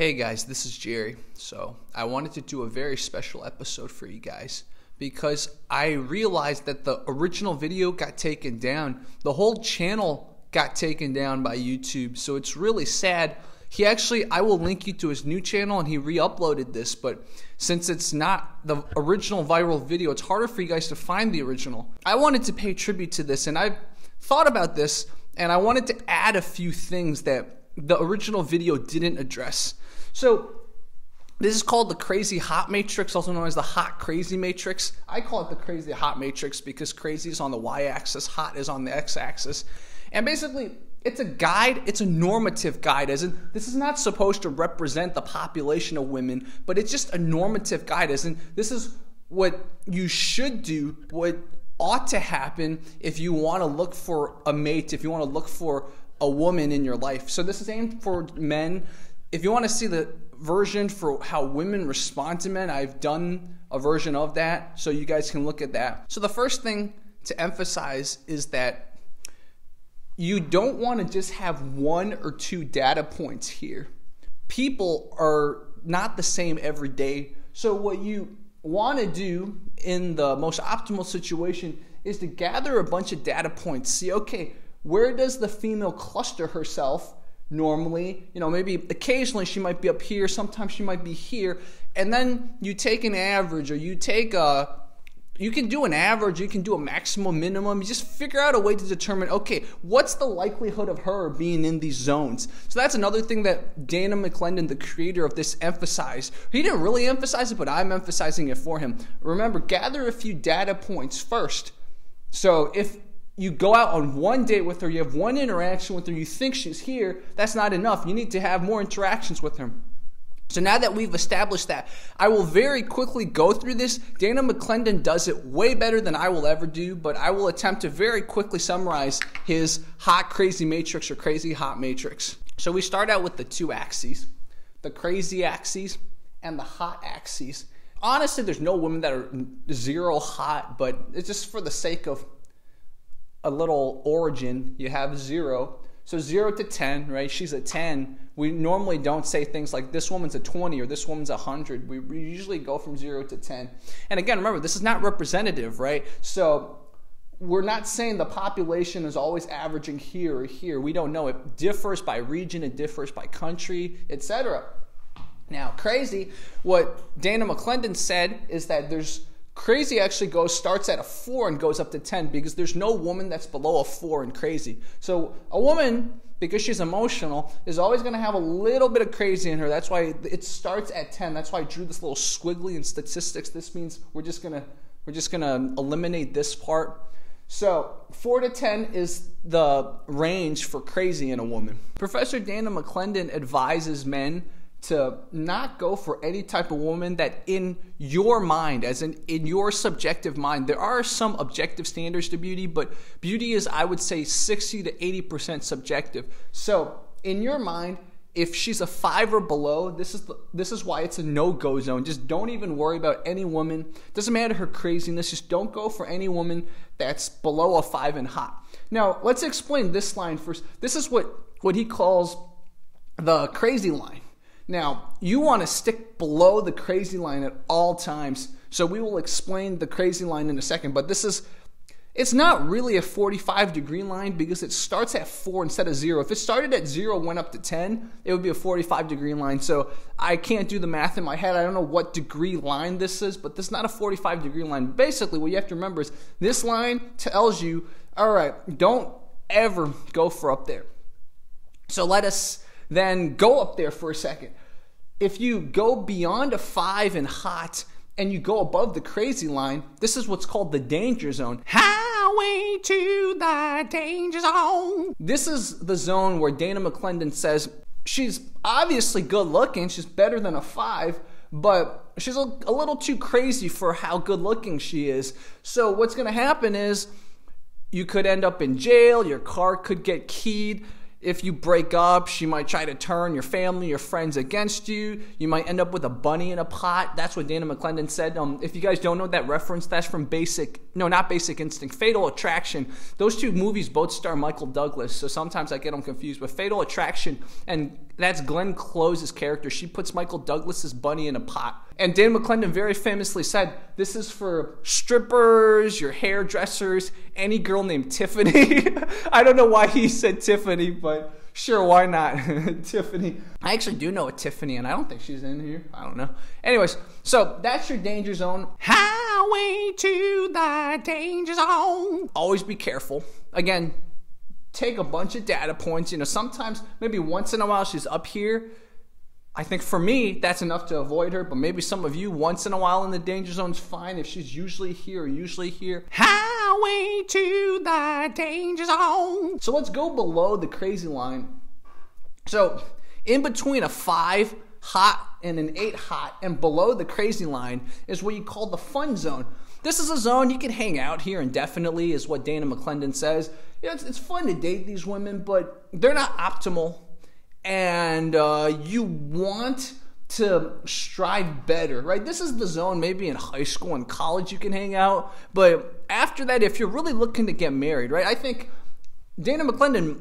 Hey guys, this is Jerry. So I wanted to do a very special episode for you guys because I realized that the original video got taken down. The whole channel got taken down by YouTube, so it's really sad. He actually, I will link you to his new channel, and he re-uploaded this, but since it's not the original viral video, it's harder for you guys to find the original. I wanted to pay tribute to this, and I thought about this, and I wanted to add a few things that the original video didn't address. So this is called the Crazy Hot Matrix, also known as the Hot Crazy Matrix. I call it the Crazy Hot Matrix because crazy is on the y-axis, hot is on the x-axis. And basically, it's a guide, it's a normative guide, as in, this is not supposed to represent the population of women, but it's just a normative guide, as in, this is what you should do, what ought to happen if you want to look for a mate, if you want to look for a woman in your life. So this is aimed for men. If you want to see the version for how women respond to men, I've done a version of that, so you guys can look at that. So the first thing to emphasize is that you don't want to just have one or two data points here. People are not the same every day. So what you want to do in the most optimal situation is to gather a bunch of data points. See, okay, where does the female cluster herself normally? You know, maybe occasionally she might be up here, sometimes she might be here. And then you take an average, or you take a you can do an average, you can do a maximum, minimum. You just figure out a way to determine, okay, what's the likelihood of her being in these zones? So that's another thing that Dana McLendon, the creator of this, emphasized. He didn't really emphasize it, but I'm emphasizing it for him. Remember, gather a few data points first. So if you go out on one date with her, you have one interaction with her, you think she's here, that's not enough. You need to have more interactions with her. So now that we've established that, I will very quickly go through this. Dana McLendon does it way better than I will ever do, but I will attempt to very quickly summarize his Hot Crazy Matrix, or Crazy Hot Matrix. So we start out with the two axes, the crazy axes and the hot axes. Honestly, there's no women that are zero hot, but it's just for the sake of a little origin, you have zero. So 0 to 10, right? She's a 10. We normally don't say things like this woman's a 20 or this woman's a 100. We usually go from 0 to 10. And again, remember, this is not representative, right? So we're not saying the population is always averaging here or here. We don't know. It differs by region. It differs by country, etc. Now, crazy, what Dana McLendon said is that there's crazy actually starts at a 4 and goes up to 10, because there's no woman that's below a 4 in crazy. So a woman, because she's emotional, is always going to have a little bit of crazy in her. That's why it starts at 10. That's why I drew this little squiggly in statistics. This means we're just gonna eliminate this part. So 4 to 10 is the range for crazy in a woman. Professor Dana McLendon advises men to not go for any type of woman that in your mind, as in your subjective mind, there are some objective standards to beauty, but beauty is, I would say, 60 to 80% subjective. So in your mind, if she's a 5 or below, this is why it's a no-go zone. Just don't even worry about any woman. Doesn't matter her craziness. Just don't go for any woman that's below a 5 and hot. Now, let's explain this line first. This is what he calls the crazy line. Now, you want to stick below the crazy line at all times. So we will explain the crazy line in a second, but this is, it's not really a 45-degree line because it starts at 4 instead of 0. If it started at 0, went up to 10, it would be a 45-degree line. So I can't do the math in my head. I don't know what degree line this is, but this is not a 45-degree line. Basically, what you have to remember is this line tells you, all right, don't ever go for up there. So let us then go up there for a second. If you go beyond a 5 and hot and you go above the crazy line, this is what's called the danger zone. Highway to the danger zone. This is the zone where Dana McLendon says she's obviously good looking, she's better than a 5, but she's a little too crazy for how good looking she is. So what's gonna happen is you could end up in jail, your car could get keyed. If you break up, she might try to turn your family, your friends against you. You might end up with a bunny in a pot. That's what Dana McLendon said. If you guys don't know that reference, that's from not Basic Instinct, Fatal Attraction. Those two movies both star Michael Douglas, so sometimes I get them confused. But Fatal Attraction and That's Glenn Close's character. She puts Michael Douglas's bunny in a pot. And Dana McLendon very famously said, this is for strippers, your hairdressers, any girl named Tiffany. I don't know why he said Tiffany, but sure, why not? Tiffany. I actually do know a Tiffany, and I don't think she's in here. I don't know. Anyways, so that's your danger zone. Highway to the danger zone. Always be careful. Again, take a bunch of data points. You know, sometimes, maybe once in a while, she's up here. I think for me, that's enough to avoid her, but maybe some of you, once in a while in the danger zone's fine if she's usually here or usually here. Highway to the danger zone. So let's go below the crazy line. So in between a 5 hot and an 8 hot and below the crazy line is what you call the fun zone. This is a zone you can hang out here indefinitely, is what Dana McLendon says. You know, it's fun to date these women, but they're not optimal. And you want to strive better, right? This is the zone maybe in high school and college you can hang out. But after that, if you're really looking to get married, right? I think Dana McLendon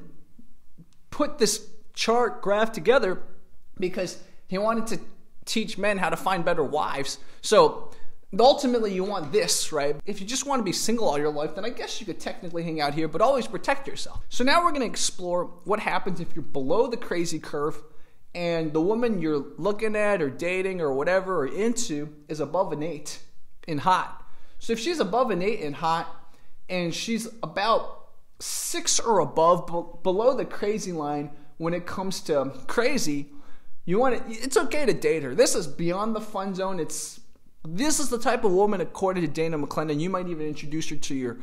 put this chart graph together because he wanted to teach men how to find better wives. So ultimately, you want this, right? If you just want to be single all your life, then I guess you could technically hang out here, but always protect yourself. So now we're going to explore what happens if you're below the crazy curve and the woman you're looking at or dating or whatever or into is above an 8 in hot. So if she's above an 8 in hot and she's about 6 or above, below the crazy line when it comes to crazy, you want to, it's okay to date her. This is beyond the fun zone. This is the type of woman, according to Dana McLendon, you might even introduce her to your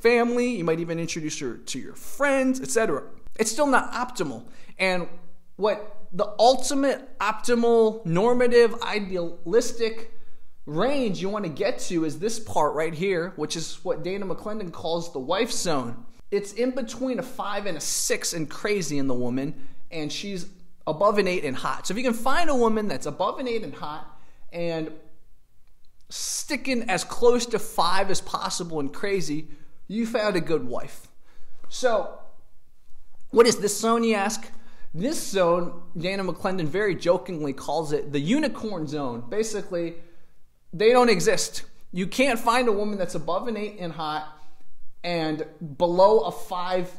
family, you might even introduce her to your friends, etc. It's still not optimal. And what the ultimate, optimal, normative, idealistic range you want to get to is this part right here, which is what Dana McLendon calls the wife zone. It's in between a 5 and a 6 in crazy in the woman, and she's above an 8 in hot. So if you can find a woman that's above an 8 in hot and sticking as close to 5 as possible and crazy, you found a good wife. So what is this zone, you ask? This zone, Dana McLendon very jokingly calls it the unicorn zone. Basically, they don't exist. You can't find a woman that's above an 8 in hot and below a 5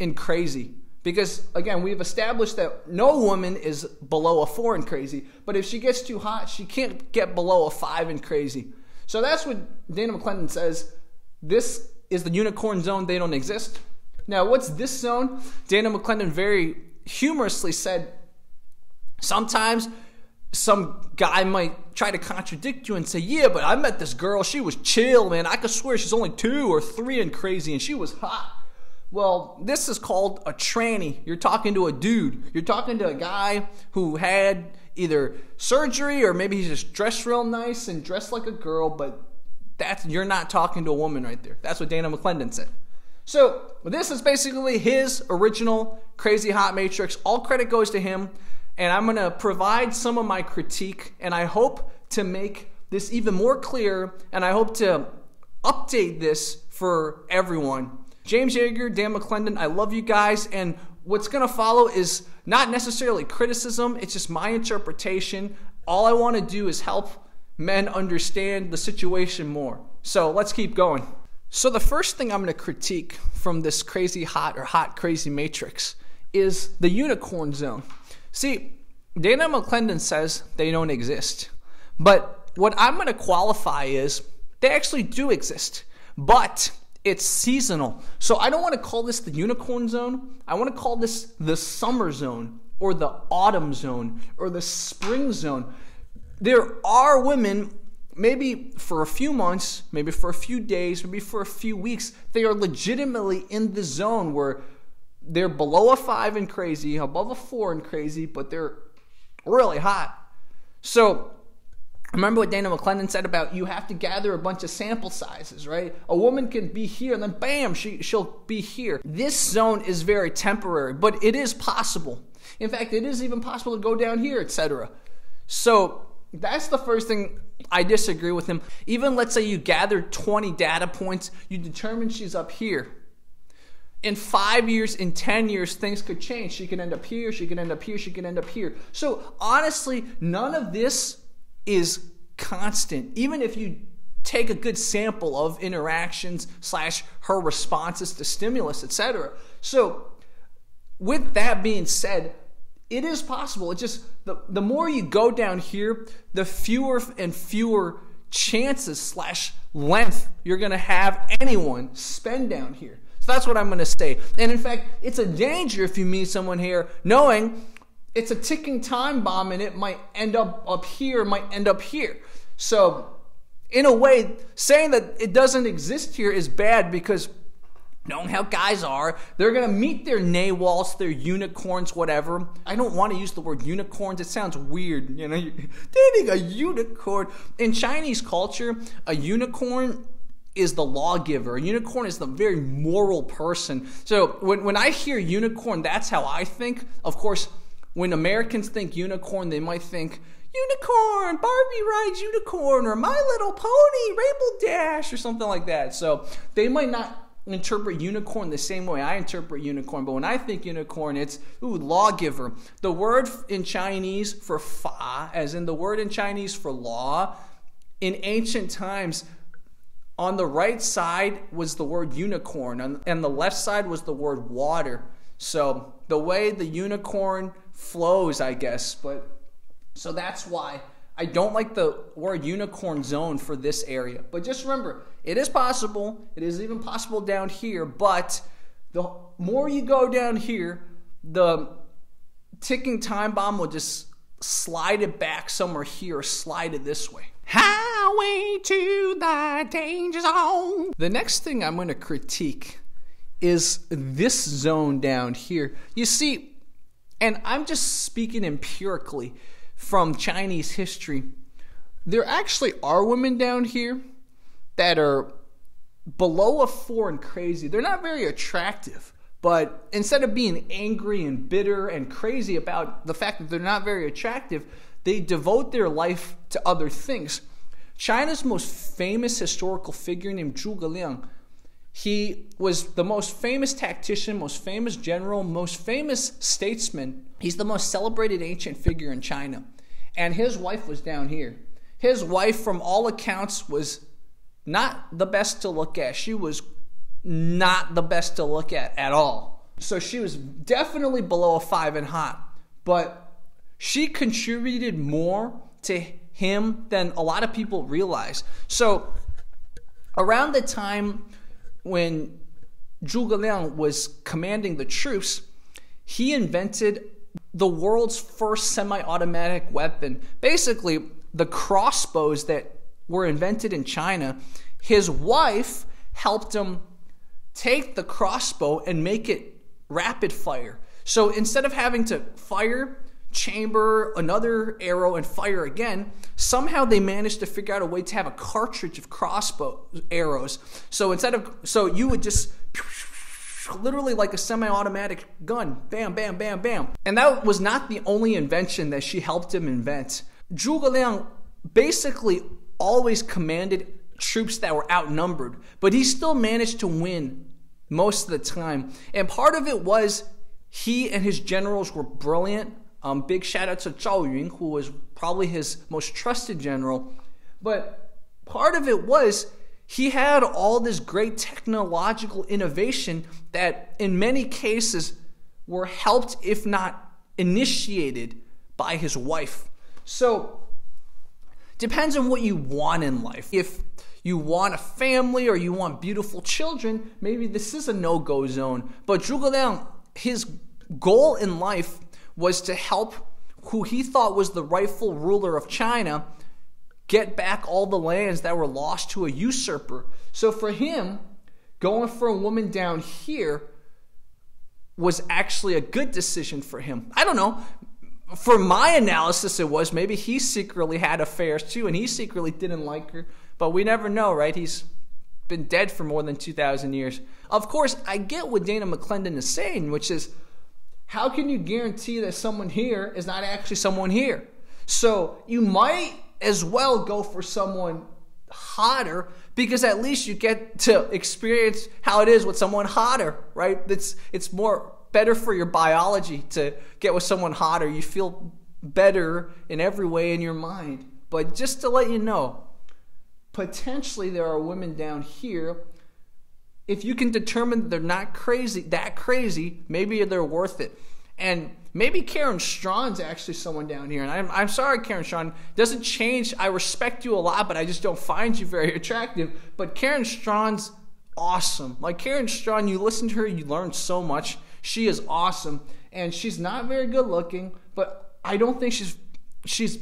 in crazy. Because, again, we've established that no woman is below a 4 in crazy. But if she gets too hot, she can't get below a 5 in crazy. So that's what Dana McLendon says. This is the unicorn zone. They don't exist. Now, what's this zone? Dana McLendon very humorously said, sometimes some guy might try to contradict you and say, yeah, but I met this girl. She was chill, man. I could swear she's only 2 or 3 in crazy, and she was hot. Well, this is called a tranny. You're talking to a dude. You're talking to a guy who had either surgery or maybe he's just dressed real nice and dressed like a girl, but you're not talking to a woman right there. That's what Dana McLendon said. So this is basically his original Crazy Hot Matrix. All credit goes to him, and I'm going to provide some of my critique, and I hope to make this even more clear, and I hope to update this for everyone. James Yeager, Dan McLendon, I love you guys, and what's going to follow is not necessarily criticism, it's just my interpretation. All I want to do is help men understand the situation more. So let's keep going. So the first thing I'm going to critique from this crazy hot or hot crazy matrix is the unicorn zone. See, Dana McLendon says they don't exist, but what I'm going to qualify is they actually do exist, but it's seasonal. So I don't want to call this the unicorn zone. I want to call this the summer zone or the autumn zone or the spring zone. There are women, maybe for a few months, maybe for a few days, maybe for a few weeks, they are legitimately in the zone where they're below a 5 and crazy, above a 4 and crazy, but they're really hot. So remember what Dana McLendon said about you have to gather a bunch of sample sizes, right? A woman can be here and then bam, she'll be here. This zone is very temporary, but it is possible. In fact, it is even possible to go down here, etc. So that's the first thing I disagree with him. Even let's say you gather 20 data points, you determine she's up here. in 5 years, in 10 years, things could change. She could end up here, she could end up here, she could end up here. So honestly, none of this is constant. Even if you take a good sample of interactions / her responses to stimulus, etc. So with that being said, it is possible. It's just the more you go down here, the fewer and fewer chances / length you're going to have anyone spend down here. So that's what I'm going to say. And in fact, it's a danger if you meet someone here knowing it's a ticking time bomb and it might end up here, might end up here. So in a way, saying that it doesn't exist here is bad because knowing how guys are, they're going to meet their narwhals, their unicorns, whatever. I don't want to use the word unicorns. It sounds weird. You know, you're dating a unicorn. In Chinese culture, a unicorn is the lawgiver. A unicorn is the very moral person. So when I hear unicorn, that's how I think. Of course, when Americans think unicorn, they might think, unicorn, Barbie rides unicorn, or My Little Pony, Rainbow Dash, or something like that. So they might not interpret unicorn the same way I interpret unicorn, but when I think unicorn, it's, ooh, lawgiver. The word in Chinese for fa, as in the word in Chinese for law, in ancient times, on the right side was the word unicorn, and the left side was the word water. So the way the unicorn flows, I guess, but so that's why I don't like the word unicorn zone for this area. But just remember, it is possible. It is even possible down here. But the more you go down here, the ticking time bomb will just slide it back somewhere here or slide it this way. Highway to the danger zone. The next thing I'm going to critique is this zone down here. You see, and I'm just speaking empirically from Chinese history, there actually are women down here that are below a 4 and crazy. They're not very attractive, but instead of being angry and bitter and crazy about the fact that they're not very attractive, they devote their life to other things. China's most famous historical figure named Zhuge Liang, he was the most famous tactician, most famous general, most famous statesman. He's the most celebrated ancient figure in China. And his wife was down here. His wife, from all accounts, was not the best to look at. She was not the best to look at all. So she was definitely below a 5 and hot. But she contributed more to him than a lot of people realize. So around the time when Zhuge Liang was commanding the troops, he invented the world's first semi-automatic weapon. Basically, the crossbows that were invented in China, his wife helped him take the crossbow and make it rapid fire. So instead of having to fire, chamber another arrow, and fire again, somehow they managed to figure out a way to have a cartridge of crossbow arrows. So instead of, so you would just literally like a semi-automatic gun, bam, bam, bam, bam. And that was not the only invention that she helped him invent. Zhuge Liang basically always commanded troops that were outnumbered, but he still managed to win most of the time. And part of it was he and his generals were brilliant. Big shout out to Zhao Yun, who was probably his most trusted general. But part of it was he had all this great technological innovation that in many cases were helped, if not initiated, by his wife. So depends on what you want in life. If you want a family or you want beautiful children, maybe this is a no-go zone. But Zhuge Liang, his goal in life was to help who he thought was the rightful ruler of China get back all the lands that were lost to a usurper. So for him, going for a woman down here was actually a good decision for him. I don't know. For my analysis, it was. Maybe he secretly had affairs too, and he secretly didn't like her. But we never know, right? He's been dead for more than 2,000 years. Of course, I get what Dana McLendon is saying, which is, how can you guarantee that someone here is not actually someone here? So you might as well go for someone hotter, because at least you get to experience how it is with someone hotter, right? It's more better for your biology to get with someone hotter. You feel better in every way in your mind. But just to let you know, potentially there are women down here. If you can determine they're not crazy, that crazy, maybe they're worth it. And maybe Karen Strawn's actually someone down here. And I'm sorry, Karen Strawn. Doesn't change. I respect you a lot, but I just don't find you very attractive. But Karen Strawn's awesome. Like, Karen Strawn, you listen to her, you learn so much. She is awesome. And she's not very good looking, but I don't think she's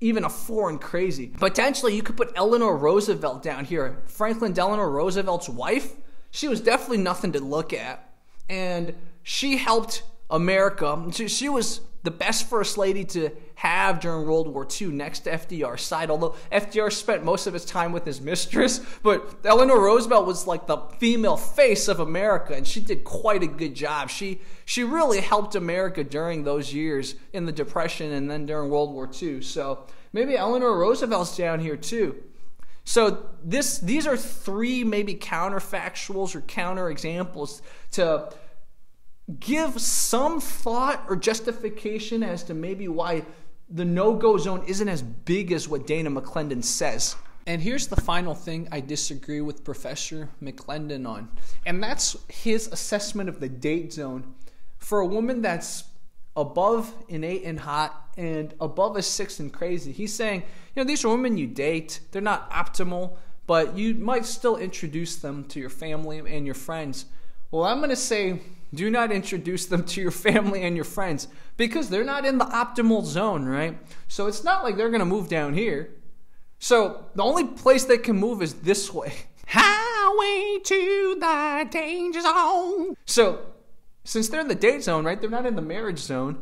even a foreign crazy. Potentially, you could put Eleanor Roosevelt down here. Franklin Delano Roosevelt's wife. She was definitely nothing to look at. And she helped America. She was the best first lady to have during World War II, next to FDR's side, although FDR spent most of his time with his mistress. But Eleanor Roosevelt was like the female face of America, and she did quite a good job. She really helped America during those years in the Depression and then during World War II. So maybe Eleanor Roosevelt's down here too. So these are three maybe counterfactuals or counterexamples to give some thought or justification as to maybe why the no-go zone isn't as big as what Dana McLendon says. And here's the final thing I disagree with Professor McLendon on, and that's his assessment of the date zone. For a woman that's above an 8 and hot and above a 6 and crazy, he's saying, you know, these are women you date, they're not optimal, but you might still introduce them to your family and your friends. Well, I'm going to say, do not introduce them to your family and your friends, because they're not in the optimal zone, right? So it's not like they're going to move down here. So the only place they can move is this way. Highway to the danger zone. So since they're in the date zone, right, they're not in the marriage zone.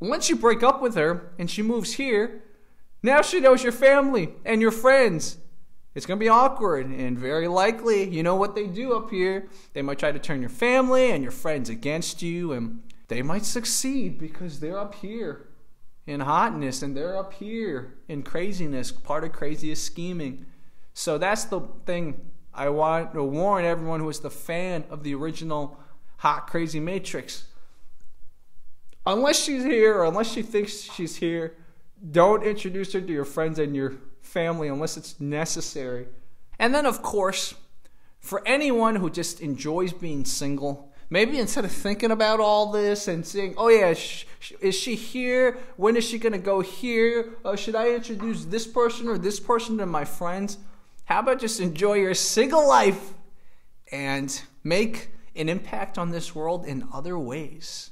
Once you break up with her and she moves here, now she knows your family and your friends. It's going to be awkward, and very likely, you know what they do up here. They might try to turn your family and your friends against you, and they might succeed because they're up here in hotness, and they're up here in craziness. Part of crazy is scheming. So that's the thing I want to warn everyone who is the fan of the original Hot Crazy Matrix. Unless she's here, or unless she thinks she's here, don't introduce her to your friends and your family unless it's necessary. And then, of course, for anyone who just enjoys being single, maybe instead of thinking about all this and saying, oh yeah, is she here, when is she gonna go here, should I introduce this person or this person to my friends, how about just enjoy your single life and make an impact on this world in other ways?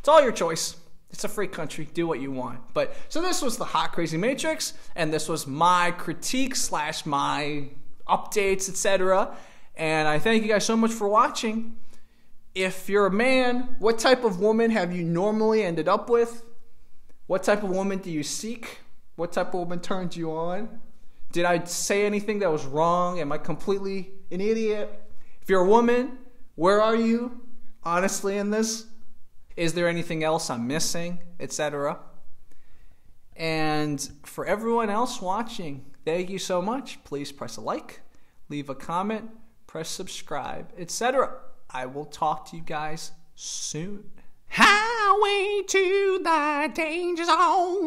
It's all your choice. It's a free country. Do what you want. But so this was the Hot Crazy Matrix, and this was my critique / my updates, etc. And I thank you guys so much for watching. If you're a man, what type of woman have you normally ended up with? What type of woman do you seek? What type of woman turns you on? Did I say anything that was wrong? Am I completely an idiot? If you're a woman, where are you honestly in this? Is there anything else I'm missing, etc.? And for everyone else watching, thank you so much. Please press a like, leave a comment, press subscribe, etc. I will talk to you guys soon. Highway to the danger zone.